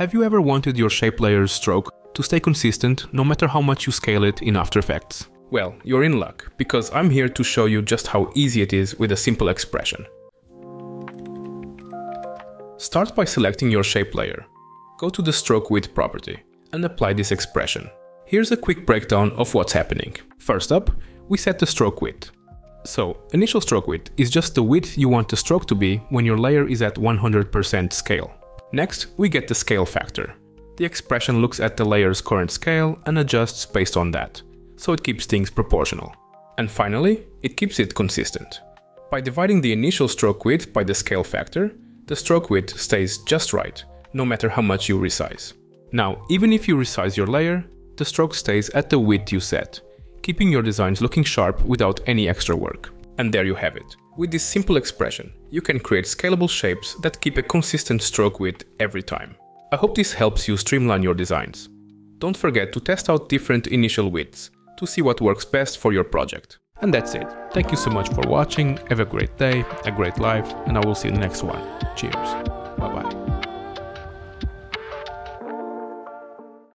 Have you ever wanted your shape layer's stroke to stay consistent no matter how much you scale it in After Effects? Well, you're in luck, because I'm here to show you just how easy it is with a simple expression. Start by selecting your shape layer. Go to the Stroke Width property and apply this expression. Here's a quick breakdown of what's happening. First up, we set the stroke width. So, initial stroke width is just the width you want the stroke to be when your layer is at 100% scale. Next, we get the scale factor. The expression looks at the layer's current scale and adjusts based on that, so it keeps things proportional. And finally, it keeps it consistent. By dividing the initial stroke width by the scale factor, the stroke width stays just right, no matter how much you resize. Now, even if you resize your layer, the stroke stays at the width you set, keeping your designs looking sharp without any extra work. And there you have it. With this simple expression, you can create scalable shapes that keep a consistent stroke width every time. I hope this helps you streamline your designs. Don't forget to test out different initial widths to see what works best for your project. And that's it. Thank you so much for watching. Have a great day, a great life, and I will see you in the next one. Cheers.